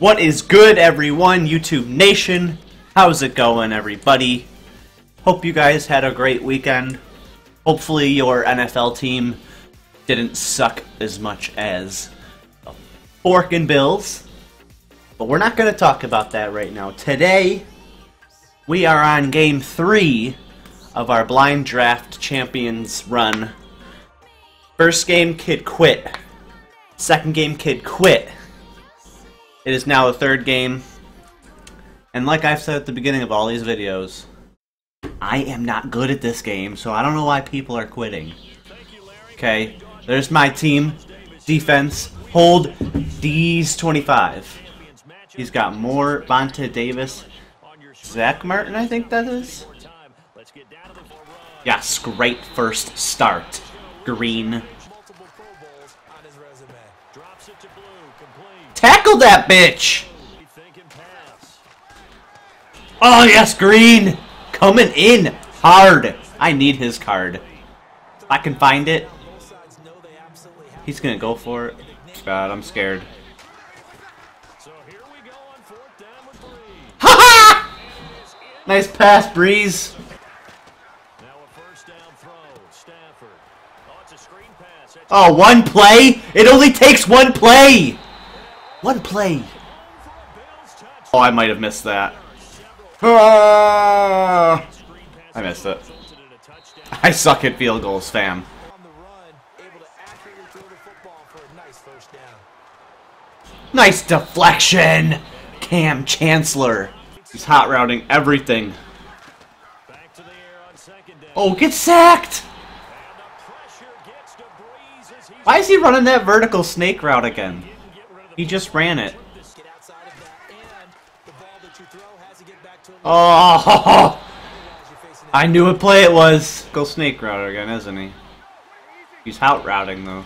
What is good, everyone? YouTube Nation, how's it going, everybody? Hope you guys had a great weekend. Hopefully your NFL team didn't suck as much as the forkin' Bills. But we're not going to talk about that right now. Today, we are on Game 3 of our Blind Draft Champions run. First game, Kid quit. Second game, Kid quit. It is now the third game, and like I've said at the beginning of all these videos, I am not good at this game, so I don't know why people are quitting. Okay, there's my team. Defense, hold D's 25. He's got more. Bonte Davis. Zach Martin, I think that is. Yes, great first start. Green. Tackle that bitch! Oh yes, Green! Coming in hard! I need his card. I can find it. He's gonna go for it. God, I'm scared. Ha ha! Nice pass, Brees. Oh, one play? It only takes one play! One play! Oh, I might have missed that. Ah! I missed it. I suck at field goals, fam. Nice deflection! Cam Chancellor. He's hot routing everything. Oh, get sacked! Why is he running that vertical snake route again? He just ran it. Oh! I knew what play it was. Go snake router again, isn't he? He's out routing though.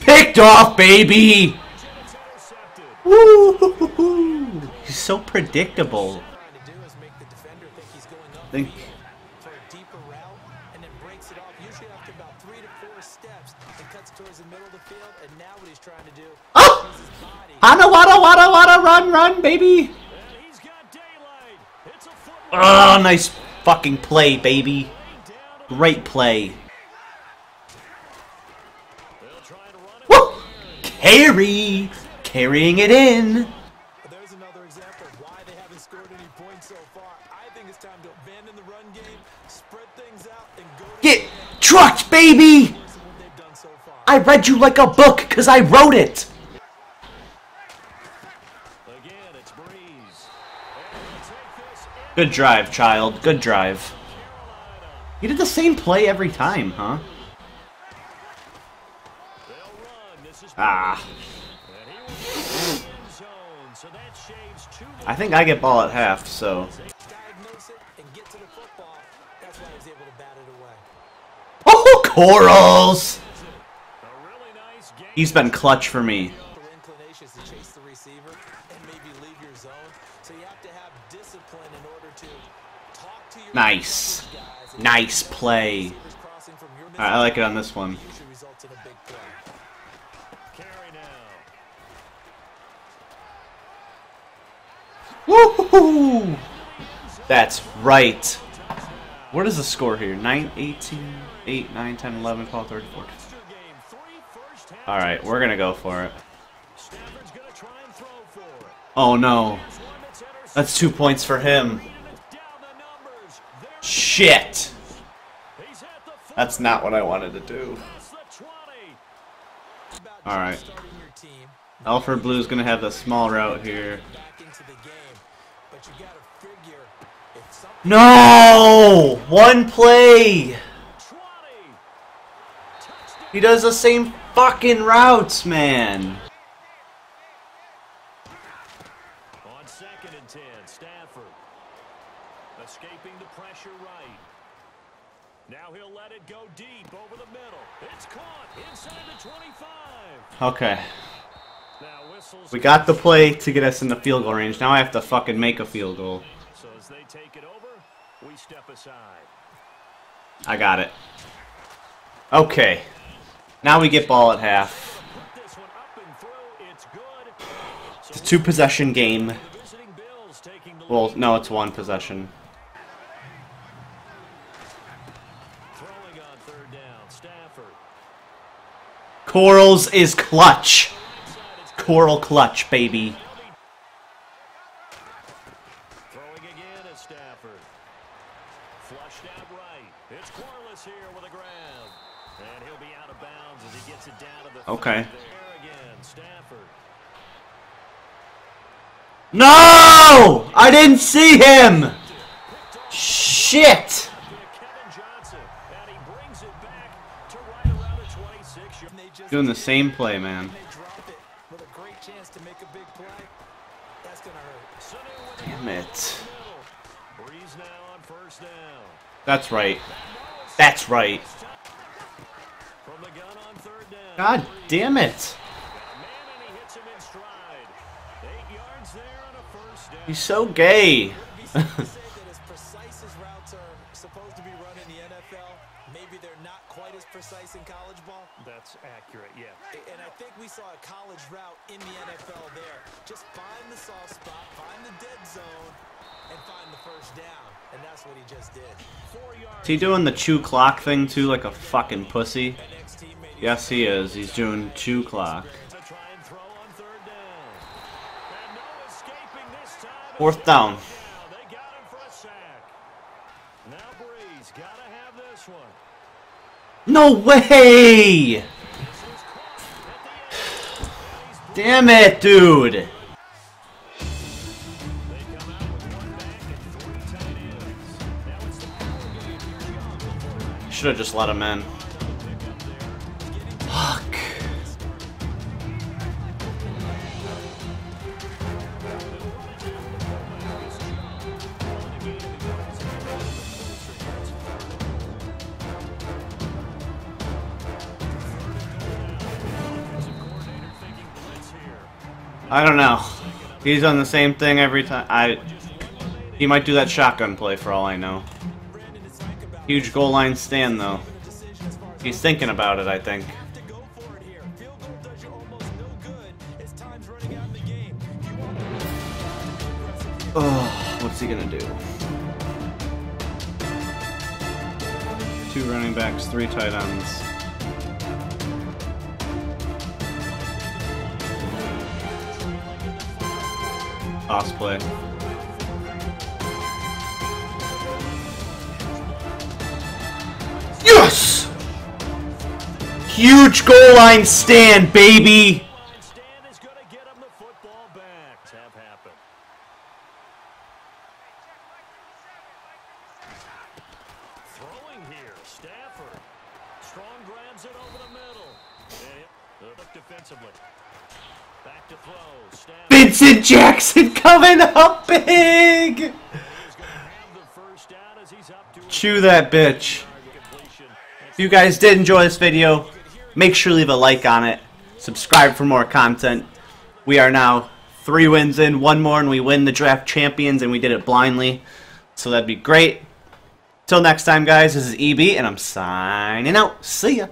Picked off, baby! Woo! He's so predictable. Think. Oh! Hana wada wada wada run run baby! Oh, nice fucking play, baby. Great play. Woo! Carry! Carrying it in! There's another example of why they haven't scored any points so far. I think it's time to abandon the run game, spread things out, and go. Get trucked, baby! I read you like a book, because I wrote it! Good drive, child. Good drive. You did the same play every time, huh? Ah. I think I get ball at half, so... Oh, Corals! He's been clutch for me. Nice. Nice play. Alright, I like it on this one. Woohoo! That's right. What is the score here? 9, 18, 8, 9, 10, 11, 12, 13, 14. Alright, we're gonna go for it. Oh no. That's 2 points for him. Shit! That's not what I wanted to do. Alright. Alfred Blue's gonna have the small route here. No! One play! He does the same fucking routes, man. On second and 10, Stafford escaping the pressure right. Now he'll let it go deep over the middle. It's caught inside the 25. Okay. We got the play to get us in the field goal range. Now I have to fucking make a field goal. So as they take it over, we step aside. I got it. Okay. Now we get ball at half. It's a two-possession game. Well, no, it's one possession. Throwing on third down, Stafford. Corals is clutch. Coral clutch, baby. Throwing again at Stafford. Flushed out right. It's Corliss here with a grab. And he'll be out of bounds as he gets it down to the okay. No! I didn't see him! Shit! Doing the same play, man. Damn it. That's right. That's right. God damn it. He's so gay. That's accurate, yeah. And I think we saw a college route in the NFL there. Just find the soft spot, find the dead zone, and find the first down. And that's what he just did. 4 yards. Is he doing the chew clock thing too, like a fucking pussy? Yes, he is. He's doing chew clock. 4th down. They got him for a sack. Now Brees gotta have this one. No way! Damn it, dude! They come out with one back and 3 tight ends. Now it's the ball game. Should have just let him in. I don't know. He's on the same thing every time. He might do that shotgun play for all I know. Huge goal line stand though. He's thinking about it, I think. Oh, what's he gonna do? 2 running backs, 3 tight ends. Pass play. Yes! Huge goal line stand, baby! Stand is gonna get him the football back. Tap happened. Throwing here, Stafford. Strong grabs it over the middle. And look defensively. Back to throw, Stafford. Vincent Jackson coming up big! Chew that bitch. If you guys did enjoy this video, make sure to leave a like on it. Subscribe for more content. We are now 3 wins in, 1 more and we win the Draft Champions, and we did it blindly. So that'd be great. Till next time guys, this is EB and I'm signing out. See ya!